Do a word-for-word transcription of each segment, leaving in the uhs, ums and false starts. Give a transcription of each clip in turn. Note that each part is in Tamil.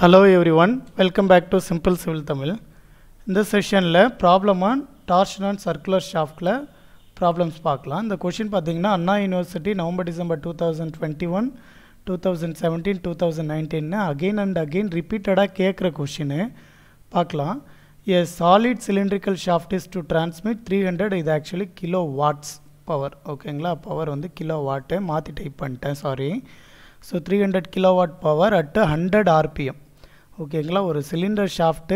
Hello everyone, welcome back to Simple Civil Tamil. In this session, problem on torsion and circular shaft problems. The question is Anna University, November December two thousand twenty-one, two thousand seventeen, two thousand nineteen. Again and again repeated question. A solid cylindrical shaft is to transmit three hundred is actually kilowatts power. Okay, power on the kilowatt. Mathi type sorry. So three hundred kilowatt power at one hundred R P M. Okay, one cylinder shaft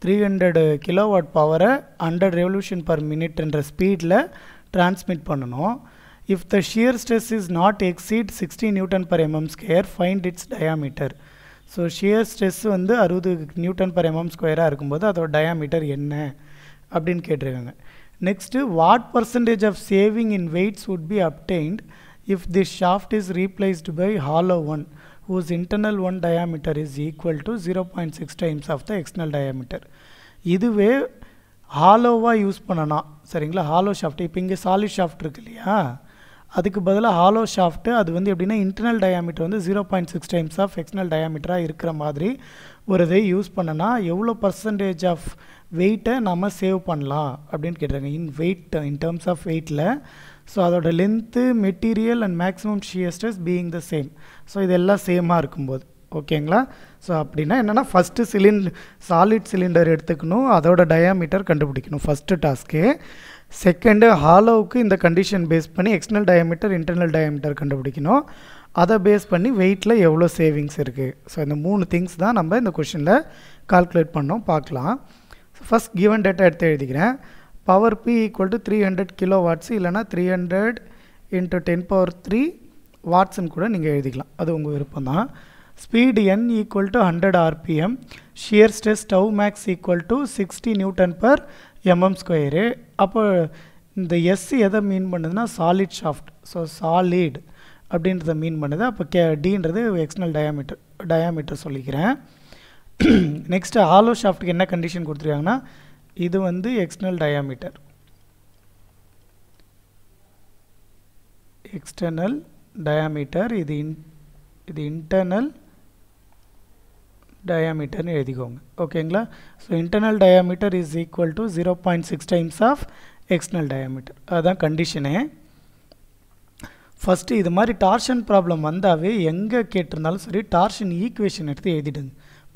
three hundred kilowatt power one hundred revolution per minute and speed la transmit pannano. If the shear stress is not exceed sixty Newton per mm square, find its diameter. So shear stress vandu sixty Newton per mm square ah irukumbodhu adoda diameter enna appdin ketranga. Next, what percentage of saving in weights would be obtained if this shaft is replaced by hollow one whose internal one diameter is equal to zero point six times of the external diameter? இதுவே hollow-வா யூஸ் பண்ணனா சரிங்களா? hollow shaft இப்போ இங்கே solid shaft இருக்கு இல்லையா, அதுக்கு பதிலா hollow shaft அது வந்து எப்படின்னா internal diameter வந்து zero point six times of external diameter இருக்கிற மாதிரி ஒரு இதை யூஸ் பண்ணனா எவ்வளோ percentage of weight நம்ம சேவ் பண்ணலாம் அப்படின்னு கேட்குறாங்க. in weight in terms of weightல so அதோட length, material and maximum shear stress being the same. so இதெல்லாம் சேமாக இருக்கும்போது ஓகேங்களா. ஸோ அப்படின்னா என்னென்னா ஃபஸ்ட்டு சிலிண்டர் சாலிட் சிலிண்டர் எடுத்துக்கணும், அதோட டயாமீட்டர் கண்டுபிடிக்கணும் ஃபஸ்ட்டு டாஸ்க்கு. செகண்டு ஹாலோவுக்கு இந்த கண்டிஷன் பேஸ் பண்ணி எக்ஸ்டர்னல் டயாமீட்டர் இன்டர்னல் டயாமீட்டர் கண்டுபிடிக்கணும், அதை பேஸ் பண்ணி வெயிட்டில் எவ்வளோ சேவிங்ஸ் இருக்குது. ஸோ இந்த மூணு திங்ஸ் தான் நம்ம இந்த கொஷனில் கால்குலேட் பண்ணோம் பார்க்கலாம். ஃபஸ்ட் கிவன் டேட்டா எடுத்து எழுதிக்கிறேன். power P equal to three hundred kilowatts இல்லைனா three hundred into ten power three வாட்ஸ்ன்னு கூட நீங்கள் எழுதிக்கலாம், அது உங்கள் விருப்பம் தான். Speed n equal to one hundred rpm, shear stress tau max equal to sixty newton per mm square. அப்போ இந்த S எதை மீன் பண்ணுதுன்னா சாலிட் ஷாஃப்ட், ஸோ சாலிட் அப்படின்றத மீன் பண்ணுது. அப்போ கே Dன்றது எக்ஸ்டர்னல் டயாமீட்டர் டயாமீட்டர் சொல்லிக்கிறேன். நெக்ஸ்ட்டு ஹாலோ ஷாஃப்ட்டுக்கு என்ன கண்டிஷன் கொடுத்துருக்காங்கன்னா இது வந்து எக்ஸ்டர்னல் டயாமீட்டர் எக்ஸ்டர்னல் டயாமீட்டர் இது இது இன்டர்னல் டயாமீட்டர்னு எழுதிக்கோங்க ஓகேங்களா. So internal diameter is equal to zero point six times of external diameter, அதுதான் கண்டிஷனு. ஃபஸ்ட்டு இது மாதிரி டார்ஷன் ப்ராப்ளம் வந்தாவே எங்கே கேட்டிருந்தாலும் சரி டார்ஷன் ஈக்குவேஷன் எடுத்து எழுதிடுங்க.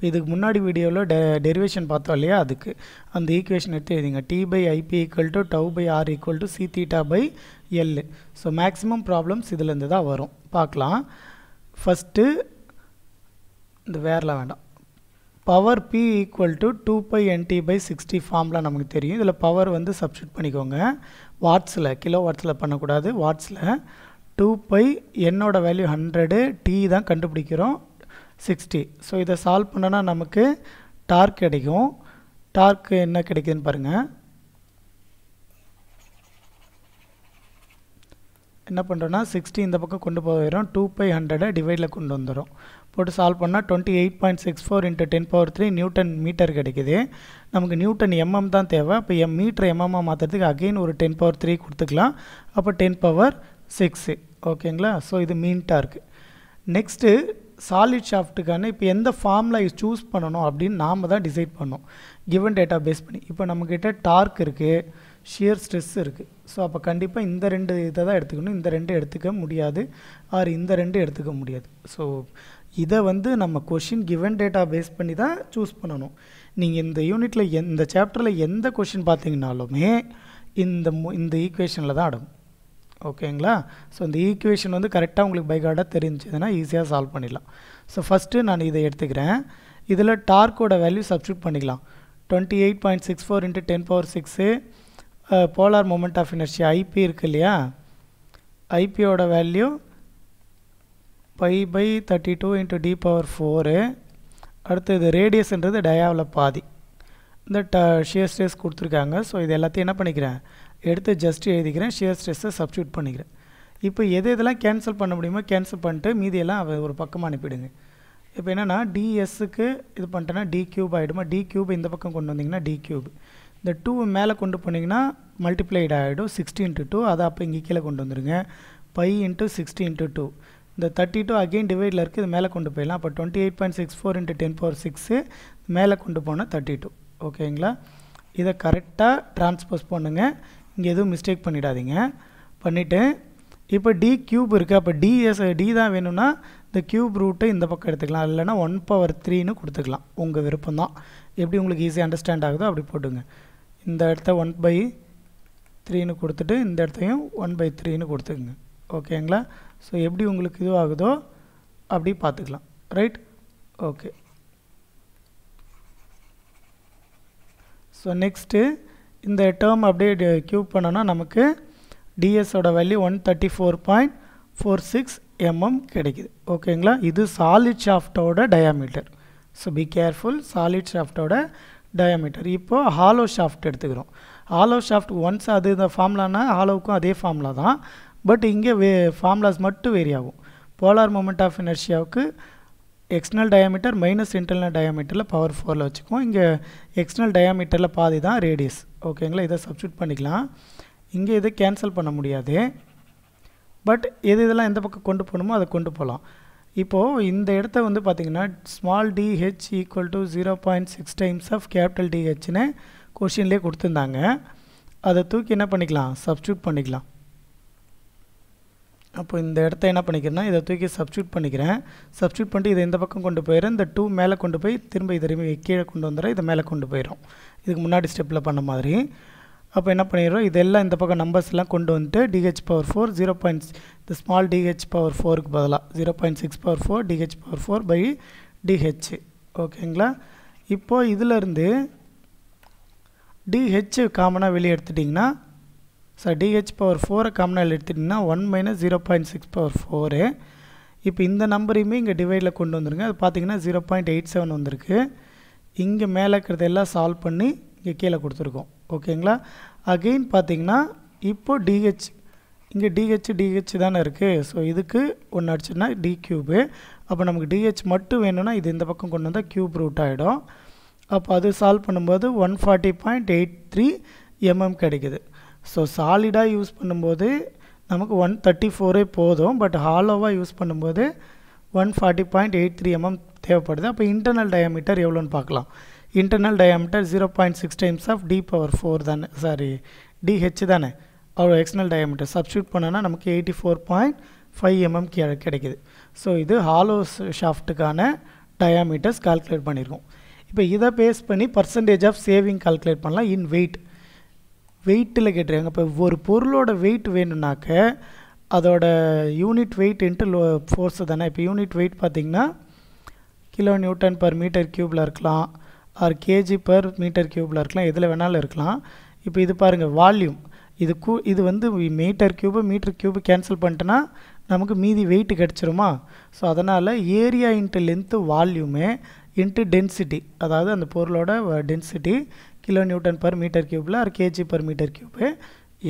இதுக்கு முன்னாடி வீடியோவில் டெ டெரிவேஷன் பார்த்தோம் இல்லையா, அதுக்கு அந்த ஈக்குவேஷன் எடுத்து எழுதிங்க. T by IP equal to tau by R equal to C theta by L. So maximum problems இதுலேருந்து தான் வரும் பார்க்கலாம். ஃபஸ்ட்டு இந்த வேறலாம் வேண்டாம். Power P equal to two pi NT by sixty ஃபார்ம்லாம் நமக்கு தெரியும். இதில் பவர் வந்து சப்ஸ்டிட் பண்ணிக்கோங்க, வாட்ஸில் கிலோ வாட்ஸில் பண்ணக்கூடாது, வாட்ஸில் டூ பை என்னோட வேல்யூ ஹண்ட்ரடு, டி தான் கண்டுபிடிக்கிறோம் சிக்ஸ்டி. ஸோ இதை சால்வ் பண்ணனா நமக்கு டார்க் கிடைக்கும். டார்க் என்ன கிடைக்குதுன்னு பாருங்கள். என்ன பண்ணுறோன்னா சிக்ஸ்டி இந்த பக்கம் கொண்டு போயிடும், டூ பை ஹண்ட்ரடை டிவைடில் கொண்டு வந்துடும். போட்டு சால்வ் பண்ணால் twenty eight point six four into ten power three newton meter கிடைக்குது. நமக்கு நியூட்டன் எம்எம் தான் தேவை, அப்போ எம் மீட்டர் எம்எம்மாக மாற்றுறதுக்கு அகெயின் ஒரு டென் பவர் த்ரீ கொடுத்துக்கலாம், அப்போ டென் பவர் சிக்ஸு ஓகேங்களா. ஸோ இது மீன்ட்டாக இருக்குது. நெக்ஸ்ட்டு சாலிட் ஷாஃப்ட்டுக்கான இப்போ எந்த ஃபார்மில் சூஸ் பண்ணணும் அப்படின்னு நாம் தான் டிசைட் பண்ணோம் கிவன் டேட்டா பேஸ் பண்ணி. இப்போ நம்மக்கிட்ட டார்க் இருக்குது, ஷியர் ஸ்ட்ரெஸ் இருக்குது. ஸோ அப்போ கண்டிப்பாக இந்த ரெண்டு இதை தான் எடுத்துக்கணும், இந்த ரெண்டு எடுத்துக்க முடியாது ஆர் இந்த ரெண்டு எடுத்துக்க முடியாது. ஸோ இதை வந்து நம்ம கொஷின் கிவன் டேட்டா பேஸ் பண்ணி தான் சூஸ் பண்ணணும். நீங்கள் இந்த யூனிட்டில் எந்த சாப்டரில் எந்த கொஷின் பார்த்தீங்கன்னாலுமே இந்த இந்த ஈக்குவேஷனில் தான் அடங்கும் ஓகேங்களா. ஸோ இந்த ஈக்குவேஷன் வந்து கரெக்டாக உங்களுக்கு பைகார்டாக தெரிஞ்சுதுன்னா ஈஸியாக சால்வ் பண்ணிடலாம். ஸோ ஃபஸ்ட்டு நான் இதை எடுத்துக்கிறேன், இதில் டார்க்கோட வேல்யூ சப்ஸ்டிட் பண்ணிக்கலாம். Twenty eight point six four into ten power six polar moment of inertia IP இருக்குது இல்லையா, ஐபியோட value pi by thirty two into D power four. அடுத்து இது ரேடியஸ்ன்றது டயாவில் பாதி, இந்த ட ஷியர் ஸ்ட்ரெஸ் கொடுத்துருக்காங்க. ஸோ இது எல்லாத்தையும் என்ன பண்ணிக்கிறேன் எடுத்து ஜஸ்ட் எழுதிக்கிறேன், ஷியர் ஸ்ட்ரெஸ்ஸை சப்ஸ்டியூட் பண்ணிக்கிறேன். இப்போ எது இதெல்லாம் கேன்சல் பண்ண முடியுமோ கேன்சல் பண்ணிட்டு மீதியெல்லாம் ஒரு பக்கமாக அனுப்பிவிடுங்க. இப்போ என்னென்னா டிஎஸ்ஸுக்கு இது பண்ணிட்டேன்னா டி கியூப் ஆகிடுமா, டி கியூப் இந்த பக்கம் கொண்டு வந்தீங்கன்னா டி கியூப், இந்த டூ மேலே கொண்டு போனீங்கன்னா மல்டிப்ளைட் ஆகிடும் சிக்ஸ்டி இன்ட்டு டூ, அதை அப்போ இங்கே கீழே கொண்டு வந்துடுங்க pi into sixty into two. The thirty-two again divide la irukku mele kondu poidalam appo twenty-eight point six four into ten power six mele kondu pona thirty-two okay ingla idha correct ah transpose pannunga inge edhu mistake pannidadinga pannite இப்போ d cube இருக்கு அப்ப d is d தான் வேணும்னா the cube root இந்த பக்கம் எடுத்துக்கலாம் இல்லனா one power three னு கொடுத்துக்கலாம் உங்க விருப்பம் தான் எப்படி உங்களுக்கு ஈஸியா அண்டர்ஸ்டாண்ட் ஆகுதோ அப்படி போடுங்க இந்த இடத்தை one by three னு கொடுத்துட்டு இந்த இடத்தையும் one by three னு கொடுத்துங்க ஓகேங்களா சோ எப்படி உங்களுக்கு இது ஆகுதோ அப்படி பாத்துக்கலாம் ரைட் ஓகே சோ நெக்ஸ்ட் இந்த டேர்ம் அப்படியே cube பண்ணனா நமக்கு ds oda value one thirty-four point four six millimeters kedikid okay ingla idu solid shaft oda diameter so be careful solid shaft oda diameter ipo hollow shaft eduthukurom hollow shaft once adu the formula na hollow ku adhe formula da but inge formulas mattu vary agum polar moment of inertia ku external diameter minus internal diameter la power four la vechukom inge external diameter la paadi da radius okay ingla idha substitute pannikalam இங்கே இத கேன்சல் பண்ண முடியாது பட் எது இதெல்லாம் இந்த பக்கம் கொண்டு போணுமோ அத கொண்டு போலாம் இப்போ இந்த இடத்தை வந்து பாத்தீங்கன்னா small dh equal to zero point six times of capital dh னு क्वेश्चनலயே கொடுத்திருந்தாங்க அத தூக்கி என்ன பண்ணிக்கலாம் சப்ஸ்டிட்யூட் பண்ணிக்கலாம் அப்போ இந்த இடத்தை என்ன பண்ணிக்கிறேன்னா இத தூக்கி சப்ஸ்டிட்யூட் பண்ணிக்கிறேன் சப்ஸ்டிட்யூட் பண்ணி இத இந்த பக்கம் கொண்டு போயிரேன் இந்த two மேலே கொண்டு போய் திரும்ப இதறிமே கீழே கொண்டு வந்தறேன் இத மேலே கொண்டு போயிரோம் இதுக்கு முன்னாடி ஸ்டெப்ல பண்ண மாதிரி அப்ப என்ன பண்ணிரோம் இதெல்லாம் இந்த பக்கம் நம்பர்ஸ் எல்லாம் கொண்டு வந்து d h power four zero point six the small d h power four க்கு பதிலா zero point six power four d h power four by dh ஓகேங்களா இப்போ இதில இருந்து dh காமனா வெளிய எடுத்துட்டீங்கன்னா சரி d h power four காமனா எடுத்துட்டீங்கன்னா one - zero point six power four இப்போ இந்த நம்பரையும் இங்க டிவைட்ல கொண்டு வந்துருங்க அது பாத்தீங்கன்னா zero point eight seven வந்திருக்கு இங்க மேல இருக்கிறது எல்லாம் சால்வ் பண்ணி இங்க கீழ கொடுத்திருக்கோம் ஓகேங்களா அகைன் பாத்தீங்கன்னா இப்போ dh இங்க dh dh தான இருக்கு சோ இதுக்கு ஒன்னு அடிச்சனா d³ அப்ப நமக்கு dh மட்டும் வேணும்னா இது இந்த பக்கம் கொண்டு வந்தா cube root ஆயிடும் அப்ப அது சால்வ் பண்ணும்போது one forty point eight three millimeters கிடைக்குது சோ சாலிடா யூஸ் பண்ணும்போது நமக்கு one thirty-four ஏ போதும் பட் ஹாலோவா யூஸ் பண்ணும்போது one forty point eight three millimeters தேவைப்படுது அப்ப இன்டர்னல் டயாமீட்டர் எவ்வளவுன்னு பார்க்கலாம் internal diameter zero point six times of d power four than sorry dh than our external diameter substitute பண்ணனா நமக்கு eighty-four point five millimeters கிடைக்குது சோ இது hollow shaft கான diameters calculate பண்ணிருக்கோம் இப்போ இத பேஸ் பண்ணி percentage of saving calculate பண்ணலாம் in weight weightல கேட்றாங்க அப்ப ஒரு பொருளோட weight வேணும்னாக்க அதோட unit weight into force தான இப்போ unit weight பாத்தீங்கன்னா kilonewton per meter cube ல இருக்கலாம் or kg per meter cube ல இருக்கலாம் எதுல வேணாலும் இருக்கலாம் இப்போ இது பாருங்க வால்யூம் இது இது வந்து meter cube meter cube cancel பண்ணிட்டனா நமக்கு மீதி weight கிடைச்சிருமா சோ அதனால area into length volume into density அதாவது அந்த பொருளோட density kilonewton per meter cube ல or kg per meter cube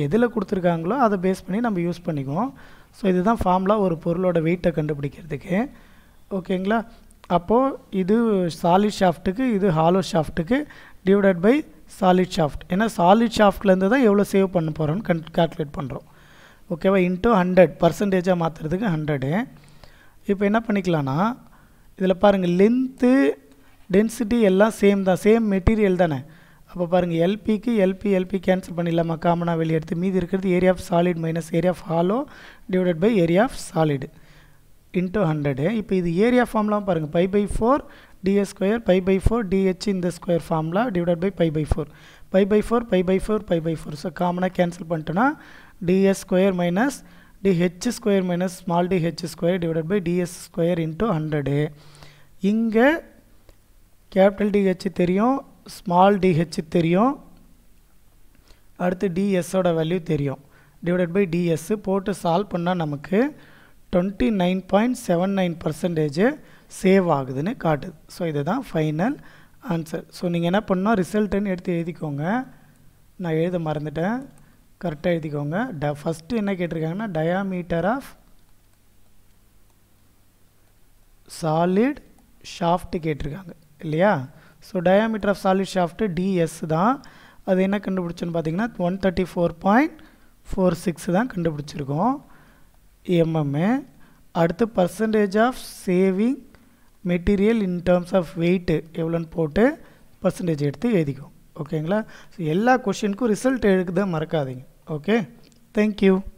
எதுல கொடுத்திருக்காங்களோ அத பேஸ் பண்ணி நம்ம யூஸ் பண்ணிக்குவோம் சோ இதுதான் ஃபார்முலா ஒரு பொருளோட weight கண்டுபிடிக்கிறதுக்கு ஓகேங்களா அப்போ இது solid shaft க்கு இது hollow shaft க்கு divided by solid shaft ஏனா solid shaft ல இருந்து தான் எவ்வளவு சேவ் பண்ண போறோம்னு கால்குலேட் பண்றோம் ஓகேவா into one hundred percent ஆ மாத்திறதுக்கு one hundred இப்போ என்ன பண்ணிக்கலாம்னா இதல பாருங்க length density எல்லாம் சேம் தான் சேம் மெட்டீரியல் தானே அப்ப பாருங்க lp க்கு lp lp கேன்சல் பண்ணிடலாமா காமனா வெளிய எடுத்து மீதி இருக்குது area of solid minus area of hollow divided by area of solid into one hundred இப்போ இது ஏரியா ஃபார்முலா பாருங்க pi by four d squared pi by four dh in the square formula divided by pi by four pi by four pi by four pi by four so காமனா கேன்சல் பண்ணிட்டனா d squared minus d h squared minus small d h squared divided by d s squared into one hundred இங்க capital dh தெரியும் small dh தெரியும் அடுத்து ds ஓட வேல்யூ தெரியும் divided by ds போட்டு சால்வ் பண்ணா நமக்கு twenty-nine point seven nine percent save ஆகுதுன்னு காட்டுது சோ இதுதான் ஃபைனல் ஆன்சர் சோ நீங்க என்ன பண்ணனும் ரிசல்ட் ன்னு எடுத்து எழுதிக்கோங்க நான் எழுத மறந்துட்டேன் கரெக்ட்டா எழுதிக்கோங்க ஃபர்ஸ்ட் என்ன கேட்டிருக்காங்கன்னா diameter of solid shaft கேட்டிருக்காங்க இல்லையா so diameter of solid shaft ds தான் அது என்ன கண்டுபிடிச்சோம்னு பாத்தீங்கன்னா one thirty-four point four six தான் கண்டுபிடிச்சிருக்கோம் mm அடுத்து percentage of saving material in terms of weight எவ்வளோன்னு போட்டு percentage எடுத்து எழுதிக்கோ. ஓகேங்களா? ஸோ எல்லா கொஷினுக்கும் ரிசல்ட் எழுத மறக்காதீங்க. Okay, thank you.